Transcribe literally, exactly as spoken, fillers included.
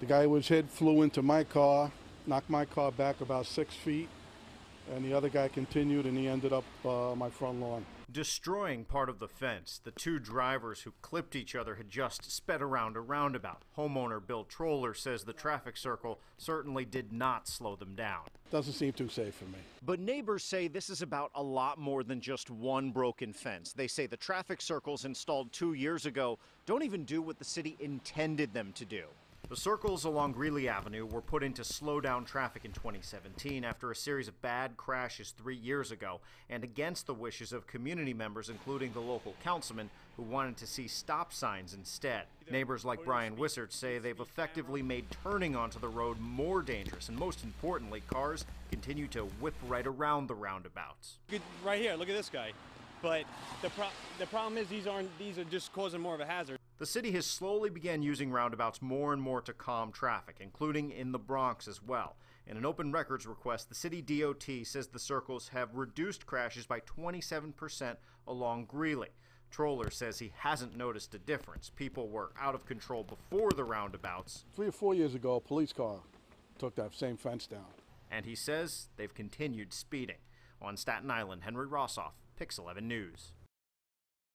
The guy who was hit flew into my car, knocked my car back about six feet, and the other guy continued, and he ended up uh, my front lawn. Destroying part of the fence, the two drivers who clipped each other had just sped around a roundabout. Homeowner Bill Troller says the traffic circle certainly did not slow them down. Doesn't seem too safe for me. But neighbors say this is about a lot more than just one broken fence. They say the traffic circles installed two years ago don't even do what the city intended them to do. The circles along Greeley Avenue were put in to slow down traffic in twenty seventeen after a series of bad crashes three years ago, and against the wishes of community members, including the local councilman, who wanted to see stop signs instead. Neighbors like Brian Wissert say they've effectively made turning onto the road more dangerous, and most importantly, cars continue to whip right around the roundabouts. Right here, look at this guy. But the, pro the problem is these, aren't, these are just causing more of a hazard. The city has slowly began using roundabouts more and more to calm traffic, including in the Bronx as well. In an open records request, the city D O T says the circles have reduced crashes by twenty-seven percent along Greeley. Troller says he hasn't noticed a difference. People were out of control before the roundabouts. Three or four years ago, a police car took that same fence down. And he says they've continued speeding. On Staten Island, Henry Rosoff, PIX eleven News.